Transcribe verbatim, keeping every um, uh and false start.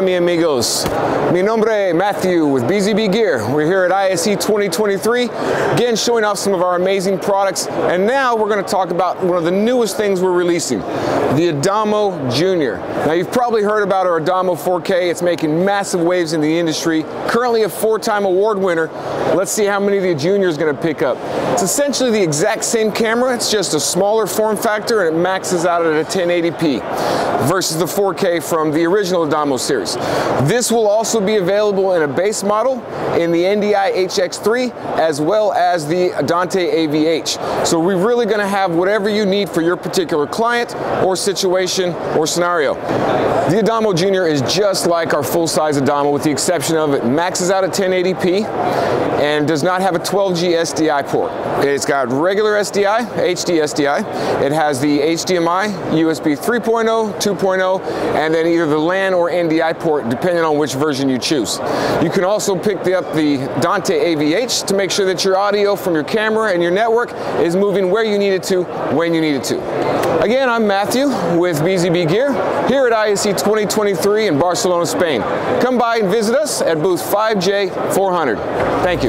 Hola mi amigos, mi nombre Matthew with B Z B Gear. We're here at I S E twenty twenty-three, again showing off some of our amazing products, and now we're going to talk about one of the newest things we're releasing, the Adamo Junior. Now you've probably heard about our Adamo four K, it's making massive waves in the industry, currently a four-time award winner. Let's see how many the Junior is going to pick up. It's essentially the exact same camera, it's just a smaller form factor and it maxes out at a ten eighty p versus the four K from the original Adamo series. This will also be available in a base model in the N D I H X three as well as the Dante A V H. So we're really going to have whatever you need for your particular client or situation or scenario. The Adamo Junior is just like our full-size Adamo with the exception of it maxes out at ten eighty p and does not have a twelve G S D I port. It's got regular S D I, H D S D I, it has the H D M I, U S B three point oh, two point oh, and then either the LAN or N D I port depending on which version you choose. You can also pick up the Dante A V H to make sure that your audio from your camera and your network is moving where you need it to, when you need it to. Again, I'm Matthew with B Z B Gear here at I S E twenty twenty-three in Barcelona, Spain. Come by and visit us at booth five J four hundred. Thank you.